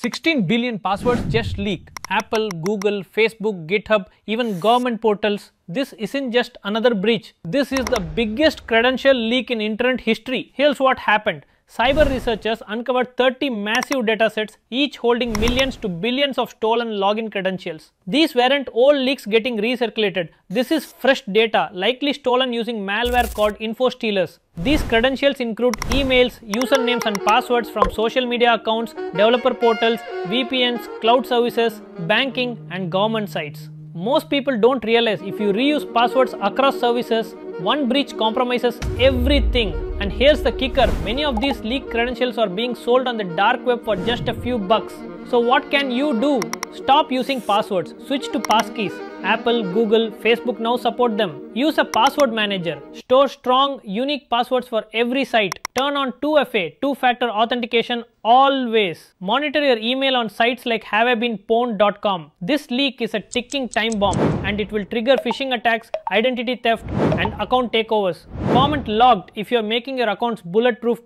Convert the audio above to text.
16 billion passwords just leak. Apple, Google, Facebook, GitHub, even government portals. This isn't just another breach. This is the biggest credential leak in internet history. Here's what happened. Cyber researchers uncovered 30 massive datasets, each holding millions to billions of stolen login credentials. These weren't old leaks getting recirculated. This is fresh data, likely stolen using malware called info stealers. These credentials include emails, usernames and passwords from social media accounts, developer portals, VPNs, cloud services, banking and government sites. Most people don't realize if you reuse passwords across services, one breach compromises everything. And here's the kicker, many of these leaked credentials are being sold on the dark web for just a few bucks. So what can you do? Stop using passwords, switch to passkeys. Apple, Google, Facebook now support them. Use a password manager. Store strong, unique passwords for every site. Turn on 2FA, two-factor authentication always. Monitor your email on sites like haveibeenpwned.com. This leak is a ticking time bomb and it will trigger phishing attacks, identity theft and account takeovers. Comment logged if you are making your accounts bulletproof